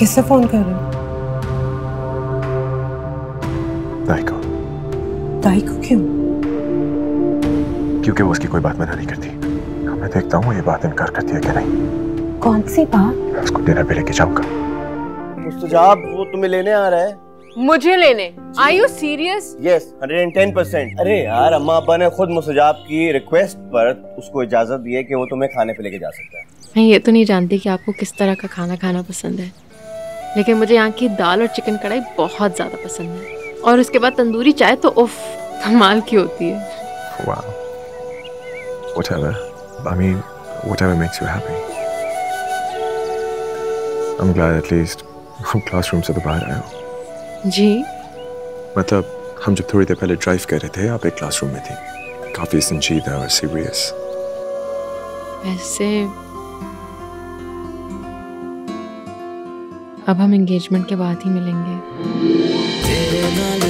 किससे फोन कर रहे हो? दाई को। दाई को क्यों? क्योंकि वो उसकी कोई बात मना नहीं करती। मैं देखता हूँ ये बात इनकार करती है कि नहीं। कौन सी बात? उसको डिनर पे लेके जाऊंगा। मुस्तजाब वो तुम्हें लेने आ रहा है। मुझे लेने? Are you serious? Yes, 110%। अरे यार अम्मा अब्बा ने खुद मुस्तजाब की रिक्वेस्ट पर उसको इजाजत दी है कि वो तुम्हें खाने पे लेके जा सकता है। मैं ये तो नहीं जानती कि आपको किस तरह का खाना खाना पसंद है, लेकिन मुझे यहाँ की दाल और चिकन कढ़ाई बहुत ज्यादा पसंद है, और उसके बाद तंदूरी चाय तो उफ कमाल की होती है। Wow. Whatever. I mean, whatever makes you happy. I'm glad at least classroom से बाहर आए हो। जी मतलब हम जब थोड़ी देर पहले ड्राइव कर रहे थे आप एक क्लासरूम में थी, काफी संजीदा और सीरियस। वैसे अब हम एंगेजमेंट के बाद ही मिलेंगे। तेरे नाल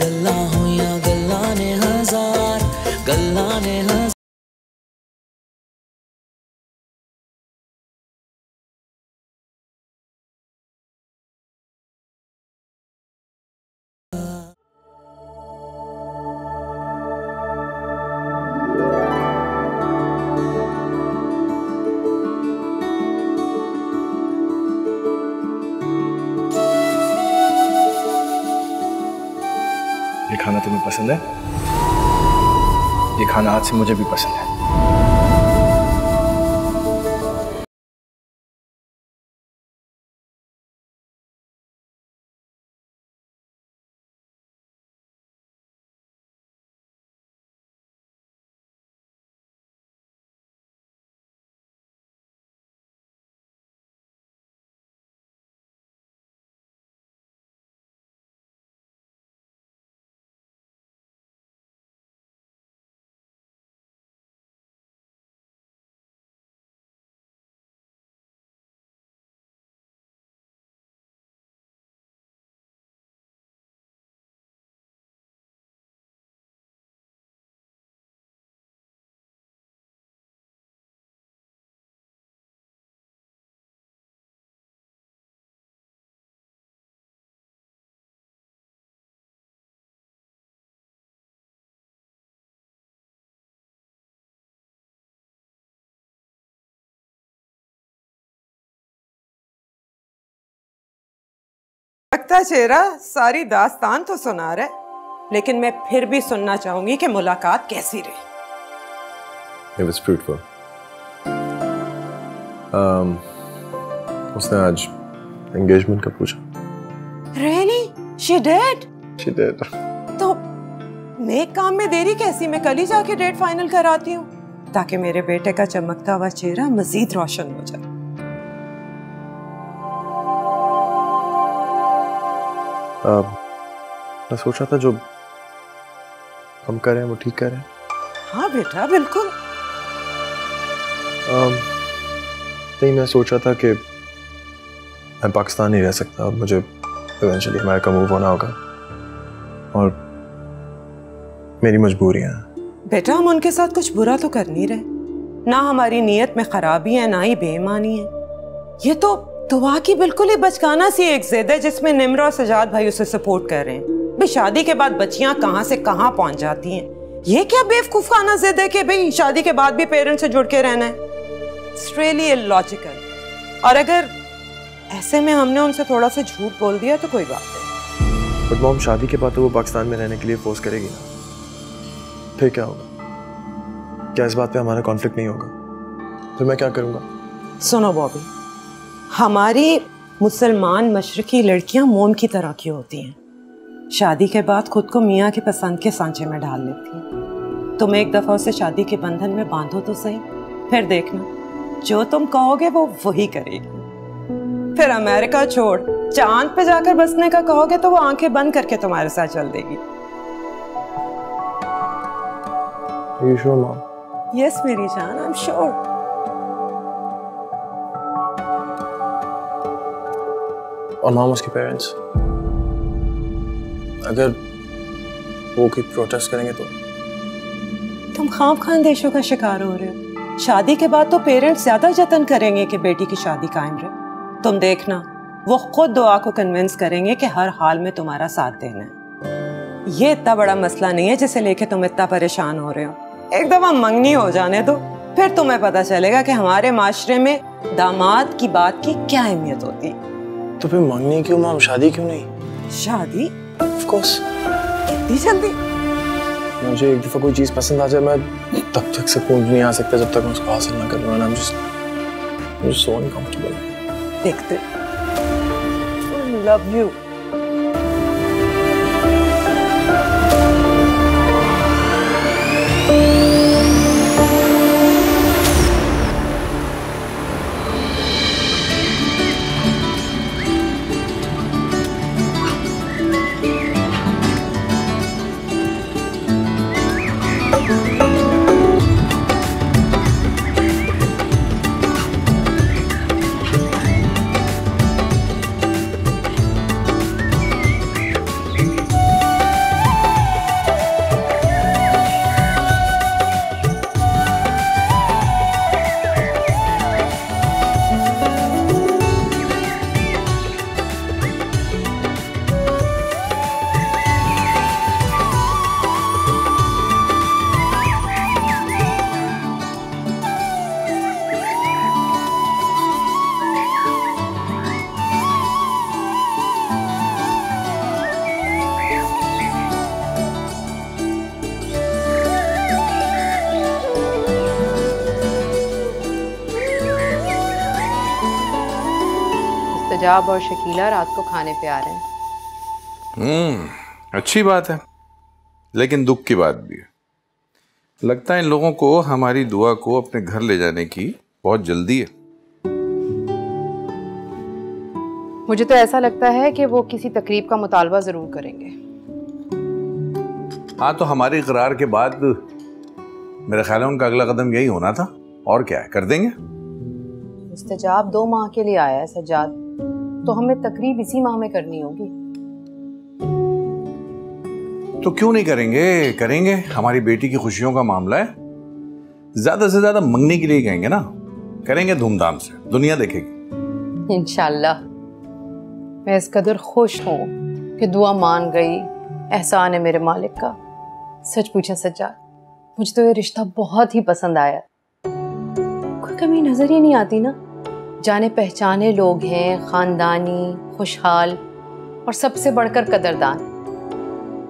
गल्ला होया गल्ला ने हजार गल्ला ने हजार। ये खाना तुम्हें पसंद है? ये खाना आज से मुझे भी पसंद है। चेहरा सारी दास्तान तो सुना रहा है, लेकिन मैं फिर भी सुनना चाहूंगी कि मुलाकात कैसी रही। It was fruitful. उसने आज engagement का पूछा। Really? She did? She did. तो नेक काम में देरी कैसी, मैं कल ही जाके डेट फाइनल कराती हूँ ताकि मेरे बेटे का चमकता हुआ चेहरा मजीद रोशन हो जाए। मैं सोचा था जो हम कर रहे हैं वो ठीक कर रहे हैं। हाँ बेटा बिल्कुल। नहीं मैं सोचा था कि मैं पाकिस्तान नहीं रह सकता, मुझे इवेंचुअली अमेरिका मूव होना होगा और मेरी मजबूरियाँ। बेटा हम उनके साथ कुछ बुरा तो कर नहीं रहे, ना हमारी नीयत में खराबी है ना ही बेईमानी है। ये तो दुआ की बिल्कुल ही बचकाना सी एक जिद है जिसमें निम्रा और सजाद भाई उसे सपोर्ट कर रहे हैं। भाई शादी के बाद बच्चियां कहां से कहां पहुंच जाती हैं। ये क्या बेवकूफाना जिद है कि भाई शादी के बाद भी पेरेंट्स से जुड़ के रहना है। It's really illogical. और अगर ऐसे में हमने उनसे थोड़ा सा झूठ बोल दिया तो कोई बात नहीं। बट मॉम शादी के बाद तो वो पाकिस्तान में रहने के लिए फोर्स करेगी ना, फिर क्या होगा? क्या इस बात पर हमारा कॉन्फ्लिक्ट नहीं होगा? तो मैं क्या करूँगा? सुनो बॉबी, हमारी मुसलमान मशरकी लड़कियां मोम की तरह की होती हैं, शादी के बाद खुद को मियाँ की पसंद के सांचे में डाल लेती हैं। तुम एक दफ़ा उसे शादी के बंधन में बांधो तो सही, फिर देखना जो तुम कहोगे वो वही करेगी। फिर अमेरिका छोड़ चांद पे जाकर बसने का कहोगे तो वो आंखें बंद करके तुम्हारे साथ चल देगी। Are you sure, Mom? Yes, मेरी जान, I'm sure. और माम उसके पेरेंट्स अगर वो की प्रोटेस्ट करेंगे तो? तुम खाम खान देशों का शिकार हो रहे हो। शादी के बाद तो पेरेंट्स ज्यादा जतन करेंगे कि बेटी की शादी कायम रहे। तुम देखना वो खुद दुआ को कन्विंस करेंगे कि हर हाल में तुम्हारा साथ देना है। ये इतना बड़ा मसला नहीं है जिसे लेके तुम इतना परेशान हो रहे हो। एक दफा मंगनी हो जाने दो, फिर तुम्हें पता चलेगा कि हमारे माशरे में दामाद की बात की क्या अहमियत होती। तो फिर मंगनी क्यों माम, शादी क्यों नहीं? शादी ऑफ कोर्स। इतनी जल्दी? मुझे एक दफा कोई चीज पसंद आ जाए मैं तब तक सुकून नहीं आ सकता जब तक मैं उसको हासिल ना कर लूं। I'm just so uncomfortable। देखते। I love you। मुस्ताब और शकीला रात को खाने पे आ रहे हैं। अच्छी बात है, लेकिन दुख की बात भी है। लगता है इन लोगों को हमारी दुआ को अपने घर ले जाने की बहुत जल्दी है। मुझे तो ऐसा लगता है कि वो किसी तकरीब का मुतालबा जरूर करेंगे। हाँ, तो हमारे इकरार के बाद मेरे ख्याल है उनका अगला कदम यही होना था। और क्या है, कर देंगे। मुस्ताब 2 माह के लिए आया है सज्जाद, तो हमें तकरीब इसी माह में करनी होगी। तो क्यों नहीं करेंगे? करेंगे, हमारी बेटी की खुशियों का मामला है। ज्यादा से ज्यादा मंगने के लिए कहेंगे ना, करेंगे धूमधाम से, दुनिया देखेगी इंशाल्लाह। मैं इस कदर खुश हूँ कि दुआ मान गई, एहसान है मेरे मालिक का। सच पूछा सज्जाद, मुझे तो ये रिश्ता बहुत ही पसंद आया। कोई कमी नजर ही नहीं आती ना, जाने पहचाने लोग हैं, ख़ानदानी, खुशहाल और सबसे बढ़कर कदरदान।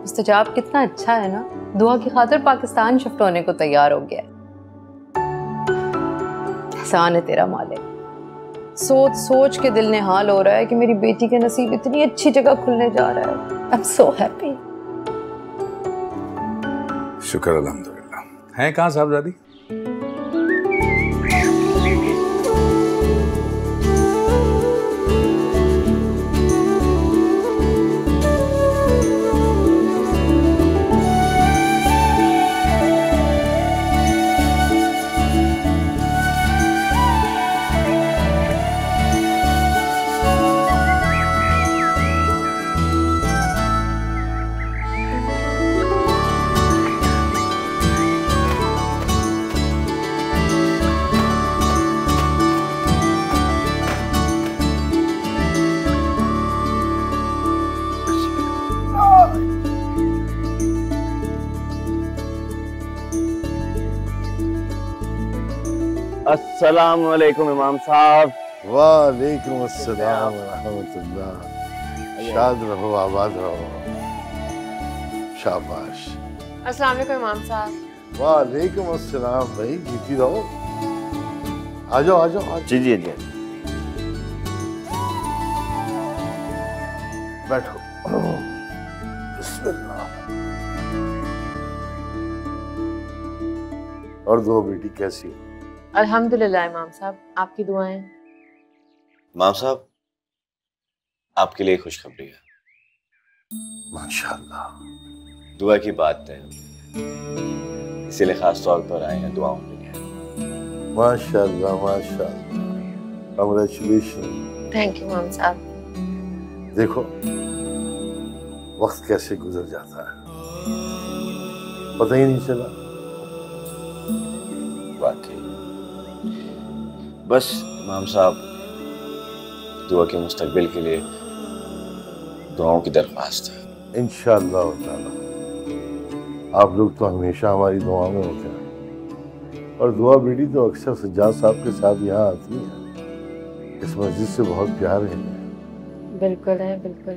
मुस्ताब कितना अच्छा है ना, दुआ की खातिर पाकिस्तान शिफ्ट होने को तैयार हो गया है। एहसान है तेरा मालिक। सोच सोच के दिल निहाल हो रहा है कि मेरी बेटी के नसीब इतनी अच्छी जगह खुलने जा रहा है। I am so happy. शुक्र अल्हम्दुलिल्लाह। हैं कहाँ साहबजादी? अस्सलाम वालेकुम इमाम साहब। वालेकुम अस्सलाम व रहमतुल्लाह। शाद रहो, आबाद रहो। शाबाश। अस्सलाम वालेकुम इमाम साहब। वालेकुम अस्सलाम भाई, जीती रहो। आ जाओ आ जाओ। जी जी जी, बैठो। बिस्मिल्लाह। और दो बेटी कैसी हो? अल्हम्दुलिल्लाह इमाम साहब, आपकी दुआएं। इमाम साहब, आपके लिए खुशखबरी है। माशाल्लाह। दुआ की बात है, इसीलिए खास तौर पर आए हैं दुआओं के लिए। माशाल्लाह माशाल्लाह, कांग्रेचुलेशन। थैंक यू इमाम साहब। देखो वक्त कैसे गुजर जाता है, पता ही नहीं चला। वाकई बस इमाम साहब दुआ के मुस्तकबिल के लिए दुआओं की दरख्वास्त है। इंशाअल्लाह ताला आप लोग तो हमेशा हमारी दुआ में होते हैं और दुआ बेटी तो अक्सर सज्जाद साहब के साथ यहाँ आती है। इस मस्जिद से बहुत प्यार है। बिल्कुल है, बिल्कुल।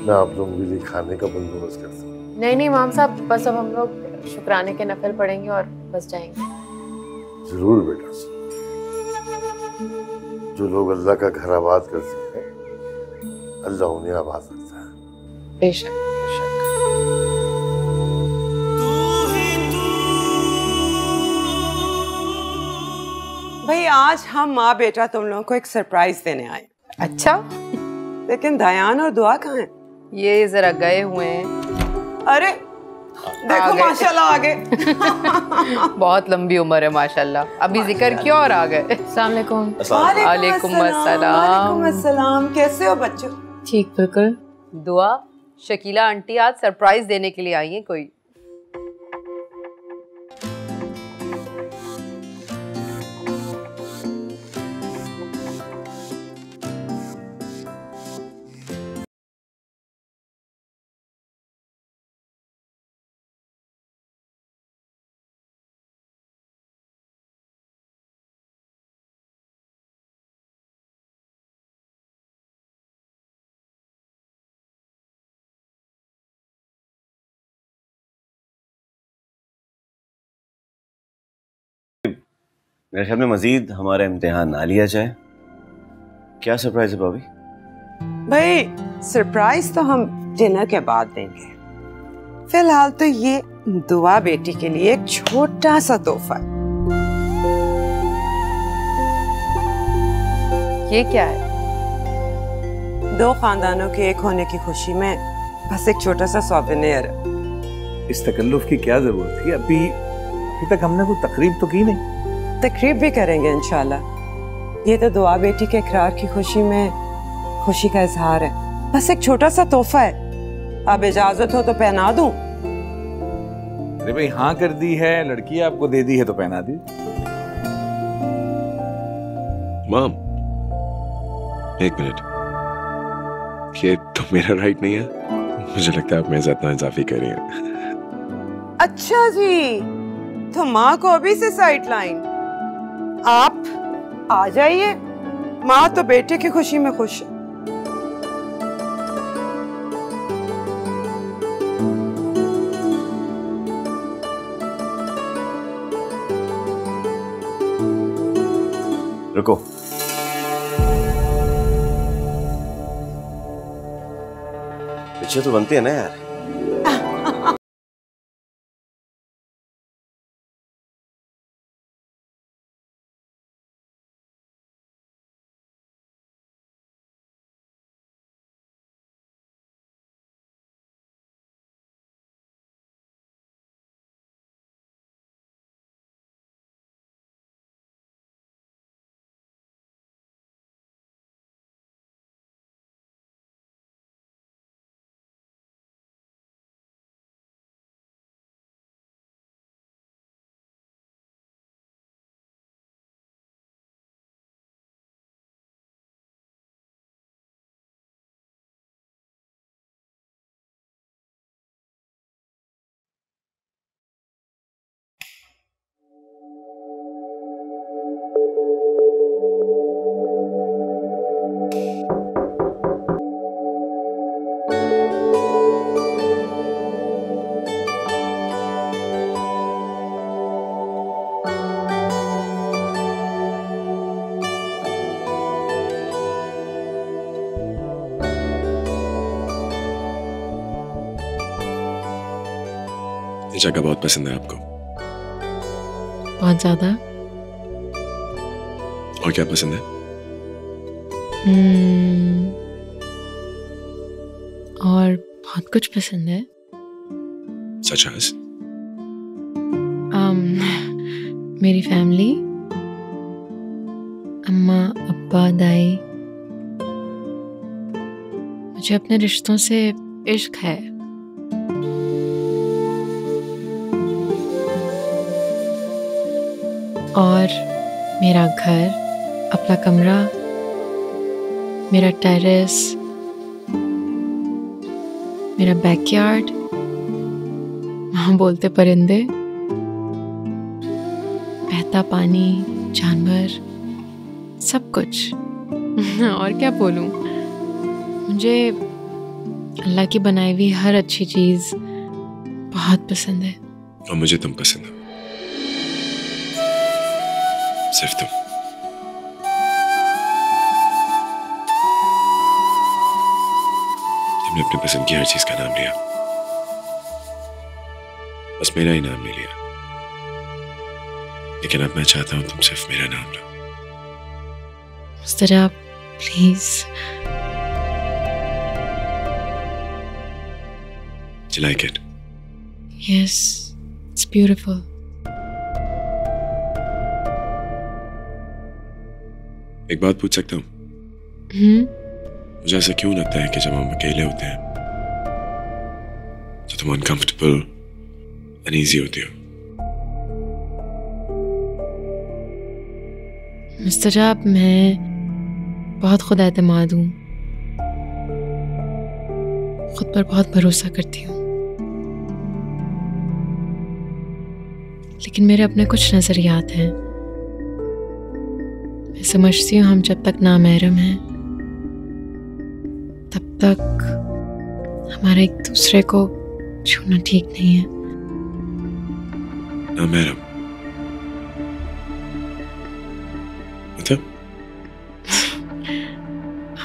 मैं आप लोगों के लिए खाने का बंदोबस्त करता हूँ। नहीं नहीं इमाम साहब, बस अब हम लोग शुक्राने के नफल पढ़ेंगे और बस जाएंगे। जरूर बेटा, जो लोग अल्लाह का घर आबाद करते हैं अल्लाह उन्हें आबाद करता है। बेशक बेशक। भाई आज हम माँ बेटा तुम लोगों को एक सरप्राइज देने आए। अच्छा, लेकिन दयान और दुआ कहाँ हैं? ये जरा गए हुए हैं। अरे देखो माशाल्लाह आ गए। बहुत लंबी उम्र है माशाल्लाह। अभी जिक्र किया और आ गए। अस्सलाम वालेकुम। वालेकुम अस्सलाम। कैसे हो बच्चों? ठीक बिल्कुल। दुआ, शकीला आंटी आज सरप्राइज देने के लिए आई है कोई। मेरे ख्याल में मजीद हमारा इम्तिहान ना लिया जाए। क्या सरप्राइज है बॉबी भाई? सरप्राइज तो हम डिनर के बाद देंगे। फिलहाल तो ये दुआ बेटी के लिए एक छोटा सा तोहफा। ये क्या है? दो खानदानों के एक होने की खुशी में बस एक छोटा सा सॉवेनियर। इस तकल्लुफ की क्या जरूरत थी? अभी तक हमने कोई तकरीब तो की नहीं। तकरीब भी करेंगे इंशाल्लाह। ये तो दुआ बेटी के इकरार की खुशी में खुशी का इजहार है। बस एक छोटा सा तोहफा है। अब इजाजत हो तो पहना दूं? अरे भाई हाँ कर दी है, लड़की आपको दे दी है तो पहना दी। मॉम एक मिनट, ये तो मेरा राइट नहीं है। मुझे लगता है आप मेरे साथ नाइंसाफी कर रही हैं। अच्छा जी, तो माँ को अभी से साइड लाइन। आप आ जाइए, माँ तो बेटे की खुशी में खुश है। रुको, पीछे तो बनती है ना यार। जगह बहुत पसंद है आपको? बहुत ज्यादा। और क्या पसंद है? और बहुत कुछ पसंद है। सच है? मेरी फैमिली, अम्मा अब्बा दाई। मुझे अपने रिश्तों से इश्क है। और मेरा घर, अपना कमरा, मेरा टेरेस, मेरा बैकयार्ड, वहाँ बोलते परिंदे, बहता पानी, जानवर, सब कुछ। और क्या बोलूँ, मुझे अल्लाह की बनाई हुई हर अच्छी चीज़ बहुत पसंद है। और मुझे तुम पसंद हो, सिर्फ तुम। तुमने अपने पसंद की हर चीज का नाम लिया, बस मेरा ही नाम नहीं लिया। लेकिन अब मैं चाहता हूं तुम सिर्फ मेरा नाम लो। Mustab please. Do you like it? Yes, it's beautiful. एक बात पूछ सकता हूँ? मुझे ऐसा क्यों लगता है कि जब हम अकेले होते हैं तो तुम अनकंफर्टेबल, अनईजी होती हो? मुस्ताब, मैं बहुत खुद एतमाद हूँ, खुद पर बहुत भरोसा करती हूँ, लेकिन मेरे अपने कुछ नजरियात हैं। मैं समझती हूँ हम जब तक नामहरम हैं तब तक हमारा एक दूसरे को छूना ठीक नहीं है। नामहरम मतलब?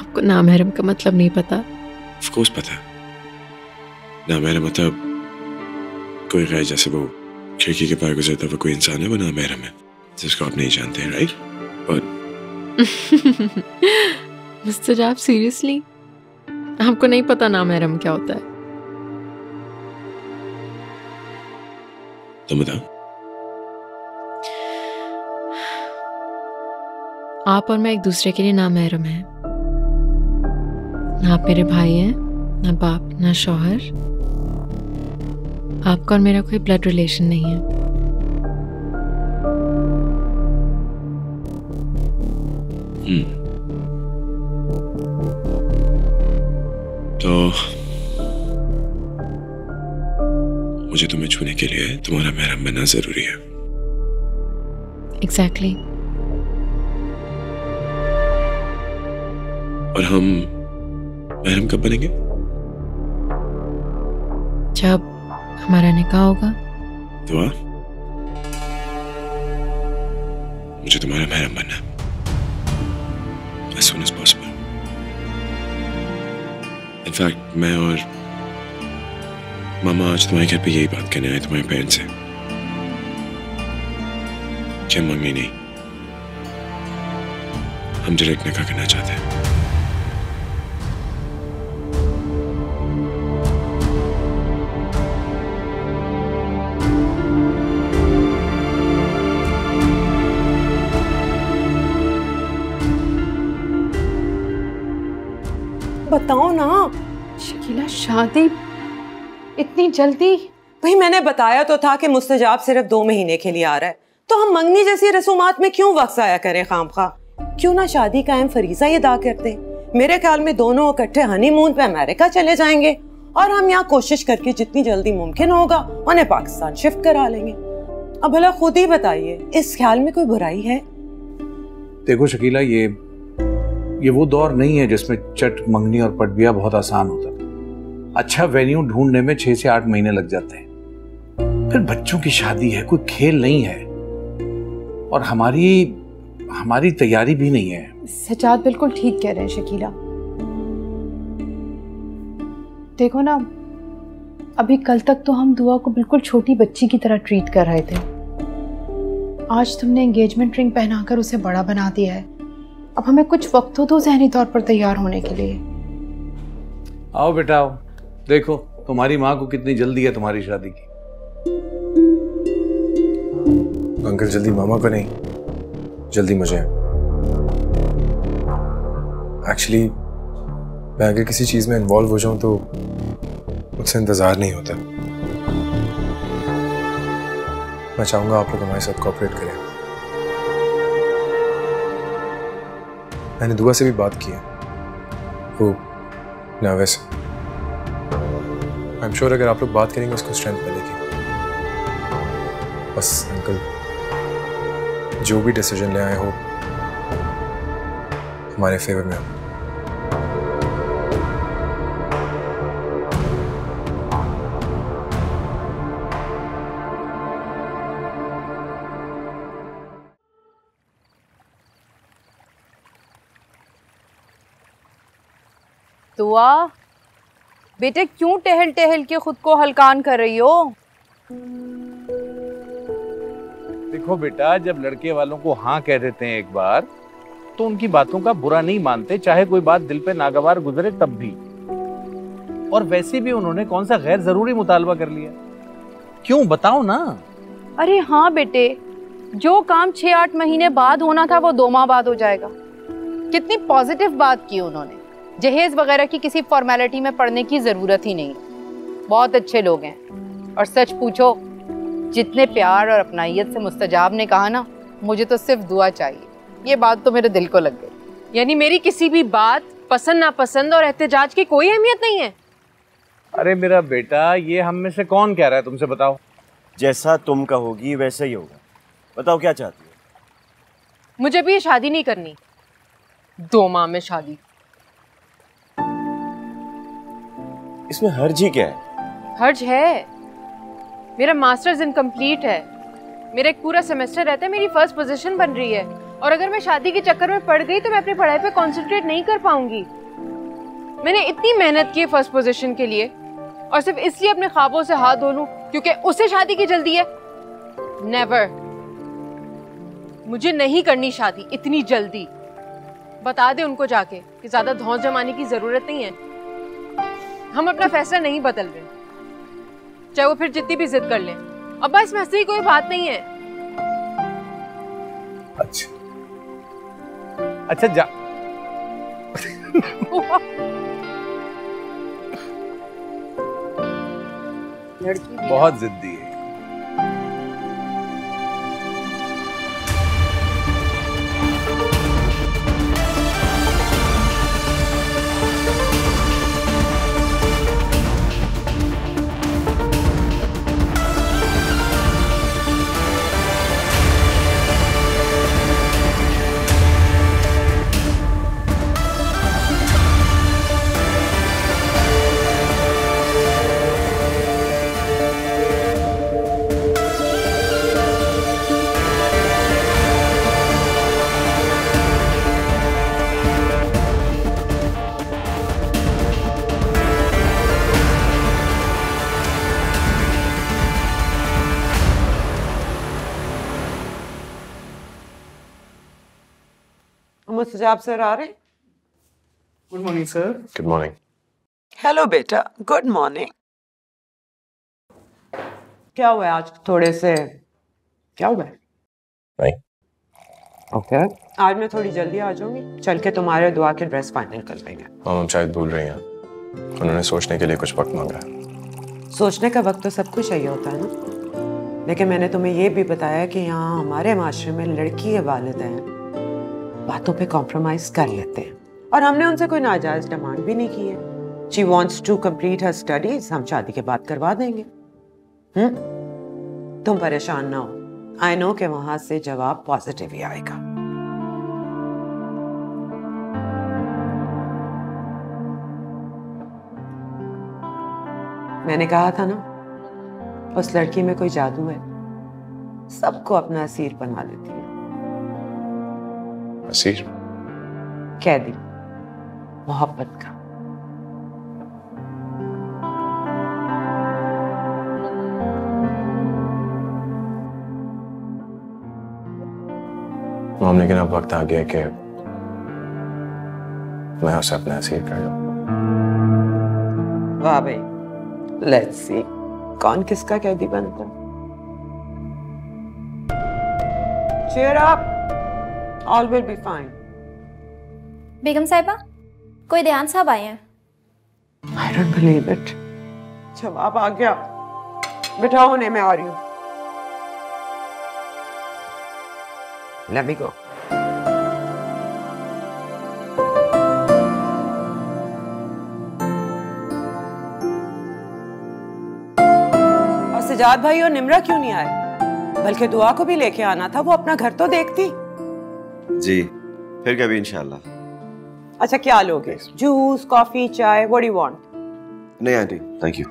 आपको नामहरम का मतलब नहीं पता? ऑफ कोर्स पता। नामहरम मतलब कोई गैर, जैसे वो खिड़की के पार गुजरता हुआ कोई इंसान है, वो नामहरम है, जिसको आप नहीं जानते हैं, राइट? मुस्ताब सीरियसली आपको नहीं पता नामहरम क्या होता है? तुम बताओ। आप और मैं एक दूसरे के लिए नामहरम हैं। ना आप मेरे भाई हैं, ना बाप, ना शौहर। आपका और मेरा कोई ब्लड रिलेशन नहीं है। तो मुझे तुम्हें छूने के लिए तुम्हारा महरम बनना जरूरी है। Exactly. और हम महरम कब बनेंगे? जब हमारा निकाह होगा। दुआ, मुझे तुम्हारा महरम बनना है। As soon as possible. In fact, मैं और मामा आज तुम्हारे घर पे यही बात करने आए तुम्हारे पेरेंट्स से। क्या मम्मी नहीं, हम डायरेक्ट निकाह करना चाहते हैं। बताओ ना शकीला, शादी इतनी जल्दी? भाई मैंने बताया तो था कि मुस्ताब सिर्फ 2 महीने के लिए आ रहा है, तो हम मंगनी जैसी रसूमात में क्यों वक्त जाया करें खामखा? क्यों ना शादी का अहम फरीजा अदा करते हैं। मेरे ख्याल में दोनों इकट्ठे हनीमून पे अमेरिका चले जाएंगे और हम यहाँ कोशिश करके जितनी जल्दी मुमकिन होगा उन्हें पाकिस्तान शिफ्ट करा लेंगे। अब भला खुद ही बताइए, इस ख्याल में कोई बुराई है? देखो शकीला, ये वो दौर नहीं है जिसमें चट, मंगनी और पटबिया बहुत आसान होता था। अच्छा वेन्यू ढूंढने में 6 से 8 महीने लग जाते हैं। फिर बच्चों की शादी है, कोई खेल नहीं है, और हमारी तैयारी भी नहीं है। सजाद बिल्कुल ठीक कह रहे हैं शकीला। देखो ना, अभी कल तक तो हम दुआ को बिल्कुल छोटी बच्ची की तरह ट्रीट कर रहे थे। आज तुमने एंगेजमेंट रिंग पहनाकर उसे बड़ा बना दिया है। अब हमें कुछ वक्त हो तो ज़हनी तौर पर तैयार होने के लिए। आओ बेटा आओ, देखो तुम्हारी माँ को कितनी जल्दी है तुम्हारी शादी की। अंकल जल्दी मामा पे नहीं, जल्दी मुझे। एक्चुअली मैं अगर किसी चीज़ में इन्वॉल्व हो जाऊँ तो मुझसे इंतज़ार नहीं होता। मैं चाहूँगा आप लोग हमारे साथ कोऑपरेट करें। मैंने दुआ से भी बात की है, वो नर्वस है। आई एम श्योर अगर आप लोग बात करेंगे उसको स्ट्रेंथ मिलेगी। बस अंकल जो भी डिसीजन ले आए हो हमारे फेवर में हो। दुआ बेटे क्यों टहल टहल के खुद को हल्कान कर रही हो? देखो बेटा, जब लड़के वालों को हाँ कह देते हैं एक बार तो उनकी बातों का बुरा नहीं मानते, चाहे कोई बात दिल पे नागवार गुजरे तब भी। और वैसे भी उन्होंने कौन सा गैर जरूरी मुतालबा कर लिया? क्यों बताओ ना। अरे हाँ बेटे, जो काम 6-8 महीने बाद होना था वो 2 माह बाद हो जाएगा। कितनी पॉजिटिव बात की उन्होंने। जहेज वगैरह की किसी फॉर्मेलिटी में पढ़ने की ज़रूरत ही नहीं। बहुत अच्छे लोग हैं, और सच पूछो जितने प्यार और अपनाइत से मुस्तजाब ने कहा ना, मुझे तो सिर्फ दुआ चाहिए, ये बात तो मेरे दिल को लग गई। यानी मेरी किसी भी बात पसंद नापसंद और एहतजाज की कोई अहमियत नहीं है। अरे मेरा बेटा, ये हम में से कौन कह रहा है तुमसे? बताओ, जैसा तुम कहोगी वैसे ही होगा। बताओ क्या चाहती हो? मुझे भी ये शादी नहीं करनी। 2 माह में शादी, इसमें हर्ज ही क्या है? हर्ज है, मेरा मास्टर्स इनकम्प्लीट है, मेरा एक पूरा सेमेस्टर रहता है, मेरी फर्स्ट पोजीशन बन रही है, और अगर मैं शादी के चक्कर में पड़ गई तो मैं अपनी पढ़ाई पे कंसंट्रेट नहीं कर पाऊंगी। मैंने इतनी मेहनत की है फर्स्ट पोजीशन के लिए, और सिर्फ इसलिए अपने ख्वाबों से हाथ धो लूं क्योंकि उसे शादी की जल्दी है? नेवर। मुझे नहीं करनी शादी इतनी जल्दी। बता दे उनको जाके कि ज्यादा धौंस जमाने की जरूरत नहीं है, हम अपना फैसला नहीं बदल रहे, चाहे वो फिर जितनी भी जिद कर लें। अब्बा इसमें हंसने की कोई बात नहीं है। अच्छा जा। लड़की बहुत जिद्दी है। मुस्ताब सर आ रहे हैं? Good morning sir. Good morning. Hello बेटा, गुड मॉर्निंग। क्या हुआ आज? थोड़े से क्या हुआ? नहीं। ओके। आज मैं थोड़ी जल्दी आ जाऊंगी, चल के तुम्हारे दुआ के ड्रेस फाइनल कर लेंगे। हम शायद भूल रही हैं, उन्होंने सोचने के लिए कुछ वक्त मांगा है। सोचने का वक्त तो सबको चाहिए होता है ना, लेकिन मैंने तुम्हें ये भी बताया कि यहाँ हमारे माशरे में लड़की के वालिद हैं बातों पे कॉम्प्रोमाइज कर लेते हैं, और हमने उनसे कोई नाजायज डिमांड भी नहीं की है। She wants to complete her studies, हम शादी के बाद करवा देंगे। तुम परेशान ना हो, आई नो कि वहां से जवाब पॉजिटिव ही आएगा। मैंने कहा था ना उस लड़की में कोई जादू है, सबको अपना असीर बना लेती है। असीर कह दी मोहब्बत का। मॉम लेकिन अब वक्त आ गया कि मैं उसे अपना असीर कर लूं। वाह भाई, लेट्स सी कौन किसका कैदी बनता है। Cheer up. All will be fine. बेगम साहिबा, कोई देहान साहब आए हैं। I don't believe it. जवाब आ गया। बिठाओ, होने में आ रही हूँ। Let me go. सजाद भाई और निम्रा क्यों नहीं आए? बल्कि दुआ को भी लेके आना था, वो अपना घर तो देखती। जी फिर कभी इंशाल्लाह। अच्छा क्या लोगे, जूस, कॉफी, चाय? What do you want? नहीं आंटी थैंक यू।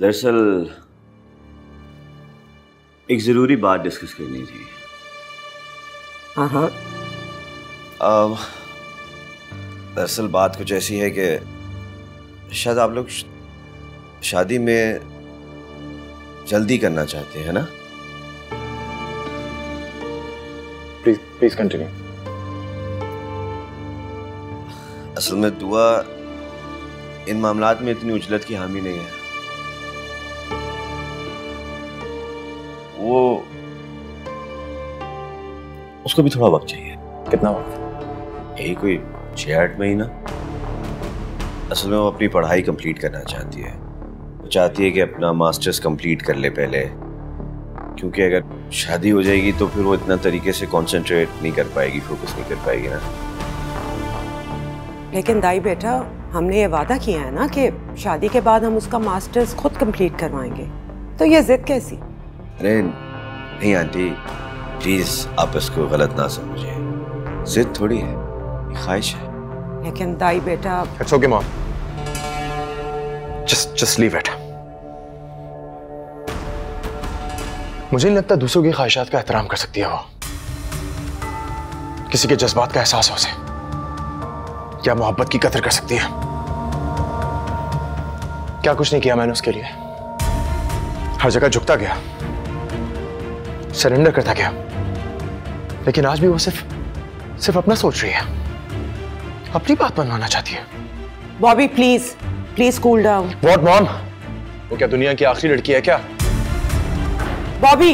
दरअसल एक जरूरी बात डिस्कस करनी थी। हाँ। दरअसल बात कुछ ऐसी है कि शायद आप लोग शादी में जल्दी करना चाहते हैं ना? Please continue. असल में दुआ इन मामलात में इतनी उजलत की हामी नहीं है। वो उसको भी थोड़ा वक्त चाहिए। कितना वक्त? यही कोई 6-8 महीना। असल में वो अपनी पढ़ाई कंप्लीट करना चाहती है। वो चाहती है कि अपना मास्टर्स कंप्लीट कर ले पहले, क्योंकि अगर शादी हो जाएगी तो फिर वो इतना तरीके से कंसंट्रेट नहीं कर पाएगी, फोकस नहीं कर पाएगी ना। लेकिन दाई बेटा, हमने ये वादा किया है ना कि शादी के बाद हम उसका मास्टर्स खुद कंप्लीट करवाएंगे, तो ये जिद कैसी? अरे नहीं आंटी प्लीज, आप इसको गलत ना समझें। जिद थोड़ी है, ख्वाहिश है। लेकिन दाई बेटा। It's okay mom, just leave it. मुझे नहीं लगता दूसरों की ख्वाहिशात का एहतराम कर सकती है वो। किसी के जज्बात का एहसास हो उसे, क्या मोहब्बत की कदर कर सकती है? क्या कुछ नहीं किया मैंने उसके लिए। हर जगह झुकता गया, सरेंडर करता गया, लेकिन आज भी वो सिर्फ अपना सोच रही है, अपनी बात मनवाना चाहती है। Bobby please please cool down. What mom? वो क्या दुनिया की आखिरी लड़की है क्या? बॉबी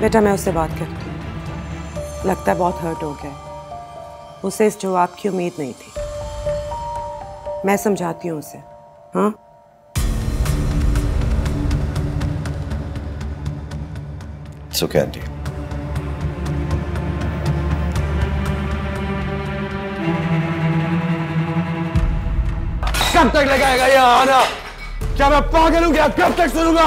बेटा, मैं उससे बात करती हूँ। लगता है बहुत हर्ट हो गया, उसे इस जवाब की उम्मीद नहीं थी। मैं समझाती हूँ उसे। हाँ इट्स ओके आंटी। कब तक लगाएगा ये आना? क्या मैं पागल हूं क्या? कब तक सुनूंगा?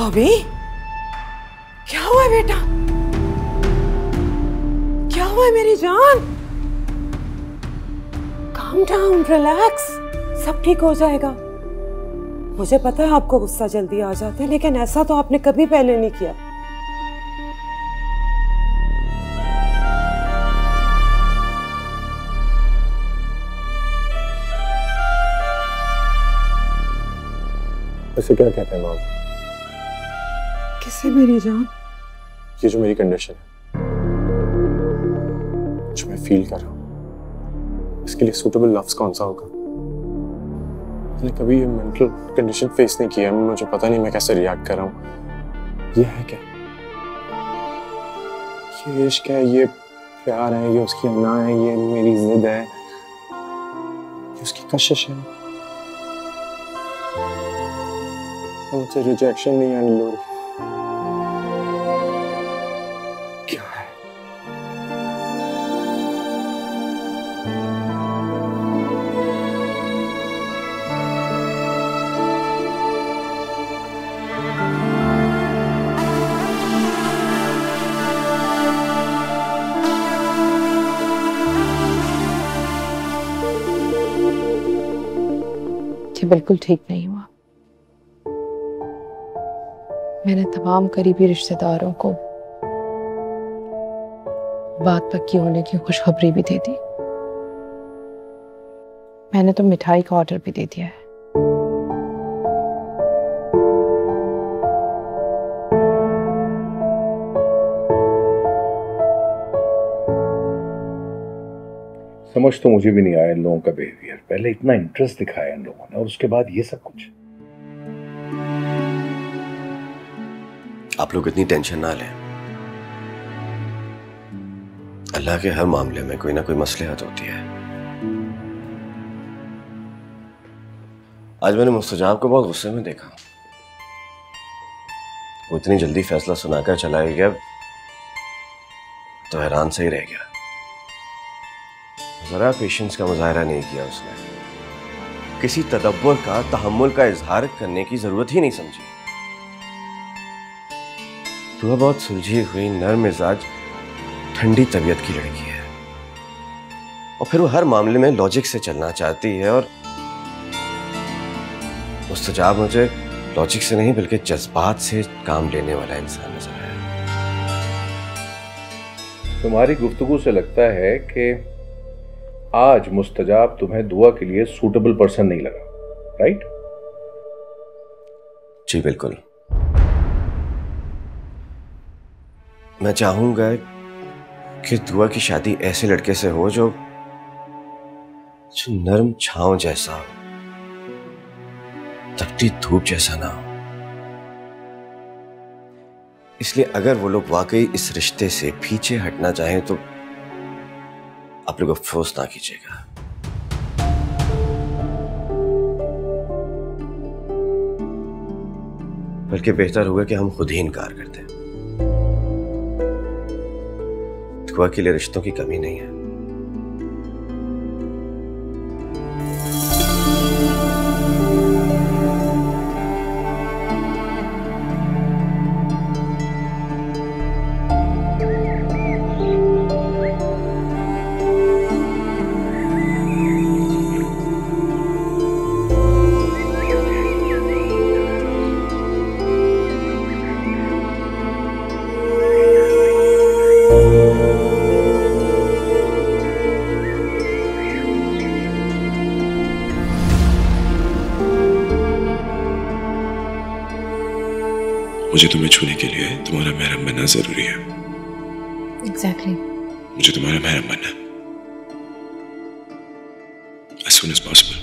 बॉबी क्या हुआ बेटा? क्या हुआ मेरी जान? काम डाउन, रिलैक्स, सब ठीक हो जाएगा। मुझे पता है आपको गुस्सा जल्दी आ जाता है, लेकिन ऐसा तो आपने कभी पहले नहीं किया। इसे क्या कहते हैं माँ? किसे मेरी जान? ये जो मेरी कंडीशन है, जो मैं फील कर रहा हूँ, इसके लिए सूटेबल लफ्ज कौन सा होगा? मैंने कभी ये मेंटल कंडीशन फेस नहीं किया, मुझे पता नहीं मैं कैसे रिएक्ट कर रहा हूँ। ये है क्या? ये इश्क है, ये प्यार है, ये उसकी अना है, ये मेरी जिद है, ये उसकी कशिश है। मुझे रिजेक्शन नहीं आने लो। क्या है? बिल्कुल ठीक नहीं हुआ। मैंने तमाम करीबी रिश्तेदारों को बात पक्की होने की खुशखबरी भी दे दी। मैंने तो मिठाई का ऑर्डर भी दे दिया है। समझ तो मुझे भी नहीं आया इन लोगों का बिहेवियर। पहले इतना इंटरेस्ट दिखाया इन लोगों ने और उसके बाद ये सब कुछ। आप लोग इतनी टेंशन ना लें। अल्लाह के हर मामले में कोई ना कोई मसलिहत होती है। आज मैंने मुस्तजाब को बहुत गुस्से में देखा। वो इतनी जल्दी फैसला सुनाकर चला गया तो हैरान से ही रह गया। जरा पेशेंस का मुजाहरा नहीं किया उसने, किसी तदब्बर का, तहम्मुल का इजहार करने की जरूरत ही नहीं समझी। दुआ बहुत सुलझी हुई, नर्म मिजाज, ठंडी तबीयत की लड़की है और फिर वो हर मामले में लॉजिक से चलना चाहती है। और मुस्तजाब मुझे लॉजिक से नहीं बल्कि जज्बात से काम लेने वाला इंसान नजर आया। तुम्हारी गुफ्तगू से लगता है कि आज मुस्तजाब तुम्हें दुआ के लिए सूटेबल पर्सन नहीं लगा, राइट? जी बिल्कुल। मैं चाहूंगा कि दुआ की शादी ऐसे लड़के से हो जो नरम छांव जैसा हो, तपती धूप जैसा ना हो। इसलिए अगर वो लोग वाकई इस रिश्ते से पीछे हटना चाहें तो आप लोग अफसोस ना कीजिएगा। बल्कि बेहतर होगा कि हम खुद ही इनकार करते हैं। दुआ के लिए रिश्तों की कमी नहीं है। मुझे तुम्हें छूने के लिए तुम्हारा महरम बनना जरूरी है। Exactly. मुझे तुम्हारा महरम बनना है। As soon as possible.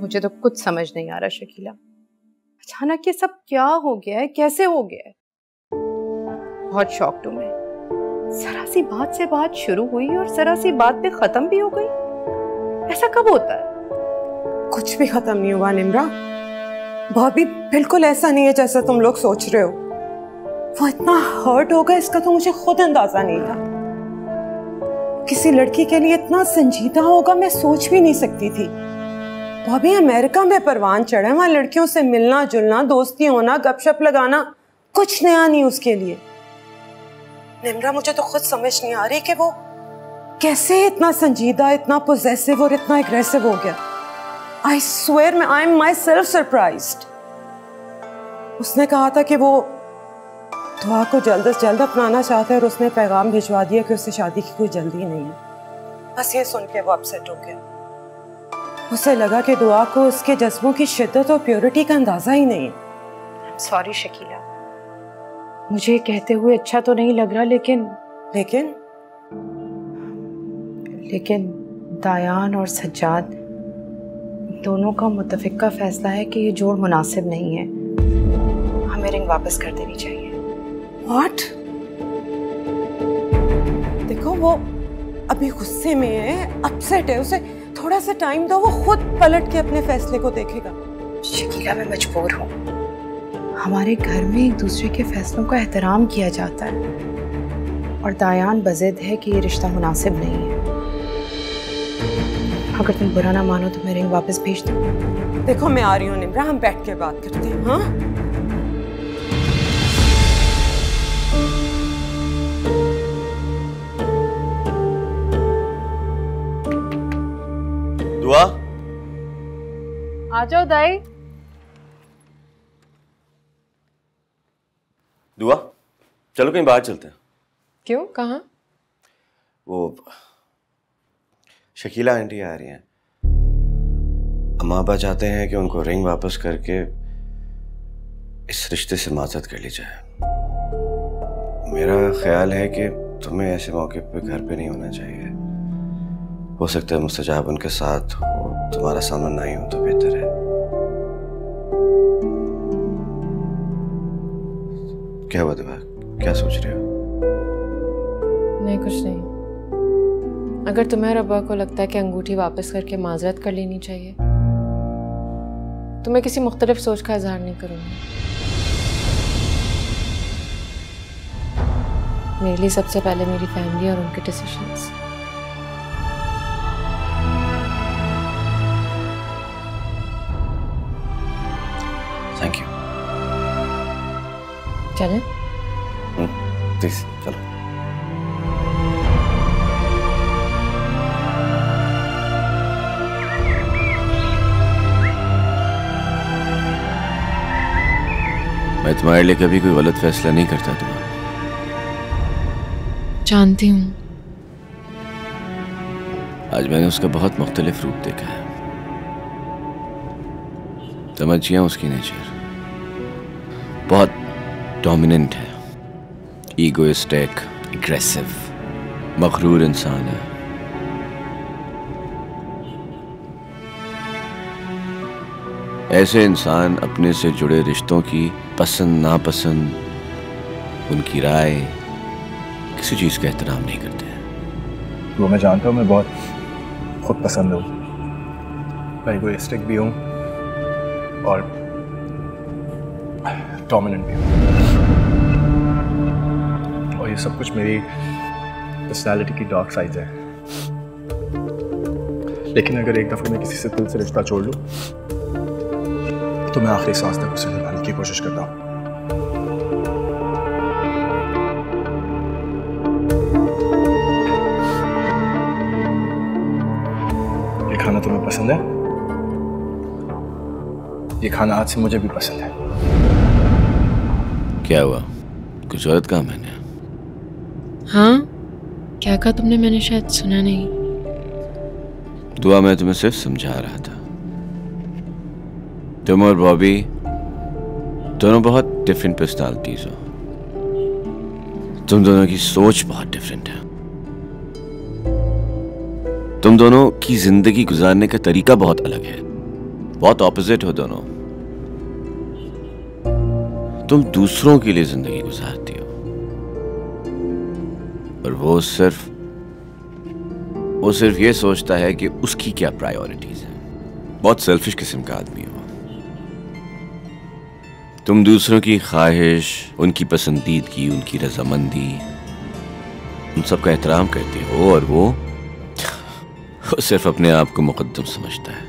मुझे तो कुछ समझ नहीं आ रहा शकीला, अचानक ये सब क्या हो गया है, कैसे हो गया है? बहुत शॉक्ड हूं मैं। जरा सी बात से बात शुरू हुई और जरा सी बात पे खत्म भी हो गई। ऐसा कब होता है? कुछ भी खत्म नहीं हुआ निम्रा। बॉबी बिल्कुल ऐसा नहीं है जैसा तुम लोग सोच रहे हो। वो इतना हर्ट होगा इसका तो मुझे खुद अंदाजा नहीं था। किसी लड़की के लिए इतना संजीदा होगा मैं सोच भी नहीं सकती थी। बॉबी अमेरिका में परवान चढ़े, वहाँ लड़कियों से मिलना जुलना, दोस्ती होना, गपशप लगाना, कुछ नया नहीं उसके लिए। निम्रा मुझे तो खुद समझ नहीं आ रही कि वो कैसे इतना संजीदा, इतना पोजेसिव और इतना एग्रेसिव हो गया। I swear मैं I'm myself surprised। उसने कहा था कि वो दुआ को जल्द से जल्द अपनाना चाहता है और उसने पैगाम भिजवा दिया कि उससे शादी की कोई जल्दी नहीं है। बस ये सुन के वो अपसेट हो गया। उसे लगा कि दुआ को उसके जज्बों की शिद्दत और प्योरिटी का अंदाजा ही नहीं। I'm sorry शकीला, मुझे कहते हुए अच्छा तो नहीं लग रहा लेकिन लेकिन लेकिन दायान और सज्जाद दोनों का मुतफिका फैसला है कि ये जोड़ मुनासिब नहीं है। हमें रिंग वापस कर देनी चाहिए। व्हाट? देखो वो अभी गुस्से में है, अपसेट है, उसे थोड़ा सा टाइम दो, वो खुद पलट के अपने फैसले को देखेगा। शकीला मैं मजबूर हूँ। हमारे घर में एक दूसरे के फैसलों का एहतराम किया जाता है और दायान बज़िद है कि ये रिश्ता मुनासिब नहीं है। अगर तुम बुरा ना मानो तो मैं रिंग वापस भेज दूँ। देखो मैं आ रही हूँ निम्रा, हम बैठ के बात करते हैं। हाँ दुआ, आ जाओ दाई। दुआ चलो कहीं बाहर चलते हैं। क्यों, कहाँ? वो शकीला आंटी आ रही हैं। अम्मा अब्बा चाहते हैं कि उनको रिंग वापस करके इस रिश्ते से माजरत कर ली जाए। मेरा ख्याल है कि तुम्हें ऐसे मौके पे घर पे नहीं होना चाहिए हो सकता है मुस्तजाब उनके साथ हो, तुम्हारा सामना ना ही हो तो बेहतर है। क्या हुआ दुआ, क्या सोच रहे हो? नहीं कुछ नहीं। अगर तुम्हें रब्बा को लगता है कि अंगूठी वापस करके माजरत कर लेनी चाहिए तो मैं किसी मुख्तलिफ सोच का इजहार नहीं करूँगी। मेरे लिए सबसे पहले मेरी फैमिली और उनके डिसीजंस। Thank you. चलें? प्लीज चलो। मैं तुम्हारे लिए कभी कोई गलत फैसला नहीं करता दुआ। जानती हूँ। आज मैंने उसका बहुत मुख्तलिफ रूप देखा है। समझ गया उसकी नेचर। बहुत डोमिनेंट है, ईगोइस्टिक, एग्रेसिव, मगरूर इंसान है। ऐसे इंसान अपने से जुड़े रिश्तों की पसंद नापसंद, उनकी राय, किसी चीज़ का एहतराम नहीं करते हैं। वो मैं जानता हूँ, मैं बहुत खुद पसंद हूँ, मैं इगोइस्टिक भी हूँ और डोमिनेंट भी हूँ, और ये सब कुछ मेरी पर्सनालिटी की डार्क साइड है। लेकिन अगर एक दफ़ा मैं किसी से दिल से रिश्ता छोड़ लूँ तो मैं आखिरी सांस तक उसे निभाने की कोशिश करता हूँ। ये खाना तुम्हें पसंद है, ये खाना आज से मुझे भी पसंद है। क्या हुआ, कुछ गलत कहा मैंने? हाँ, क्या कहा तुमने? मैंने शायद सुना नहीं। दुआ, मैं तुम्हें सिर्फ समझा रहा था। तुम और बॉबी दोनों बहुत डिफरेंट पर्सनालिटीज हो। तुम दोनों की सोच बहुत डिफरेंट है। तुम दोनों की जिंदगी गुजारने का तरीका बहुत अलग है। बहुत ऑपोजिट हो दोनों। तुम दूसरों के लिए जिंदगी गुजारती हो और वो सिर्फ ये सोचता है कि उसकी क्या प्रायोरिटीज है। बहुत सेल्फिश किस्म का आदमी हो। तुम दूसरों की ख्वाहिश, उनकी पसंदीदगी, उनकी रजामंदी, उन सब का एहतराम करते हो और वो सिर्फ अपने आप को मुकद्दम समझता है।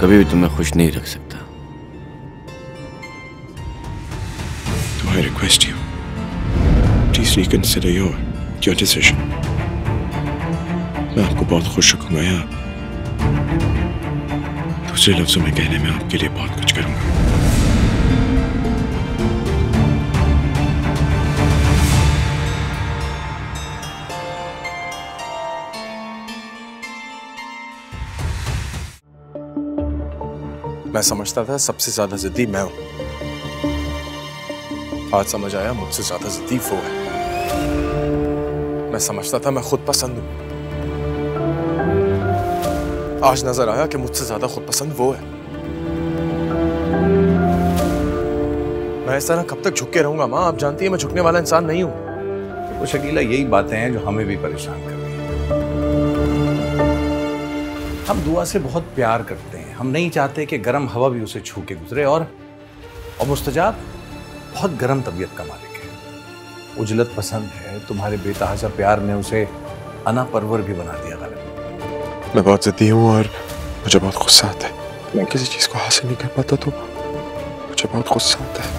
कभी भी तुम्हें खुश नहीं रख सकता। Do I request you? Please reconsider your decision. मैं आपको बहुत खुश रखूंगा यार। दूसरे लफ्जों में कहने में आपके लिए बहुत कुछ करूंगा। मैं समझता था सबसे ज्यादा जिद्दी मैं हूं, आज समझ आया मुझसे ज्यादा जिद्दी वो है। मैं समझता था मैं खुद पसंद हूं, आज नजर आया कि मुझसे ज्यादा खुद पसंद वो है। मैं इस तरह कब तक झुक के रहूंगा माँ? आप जानती है मैं झुकने वाला इंसान नहीं हूं। तो शकीला, यही बातें हैं जो हमें भी परेशान कर रही हैं। हम दुआ से बहुत प्यार करते हैं, हम नहीं चाहते कि गर्म हवा भी उसे छू के गुजरे। और मुस्तजाब बहुत गर्म तबीयत का मालिक है, उजलत पसंद है। तुम्हारे बेतहाशा प्यार ने उसे अना परवर भी बना दिया। मैं बहुत ज़िद्दी हूँ और मुझे बहुत गुस्सा आता है। मैं किसी चीज़ को हासिल नहीं कर पाता तो मुझे बहुत गुस्सा आता है।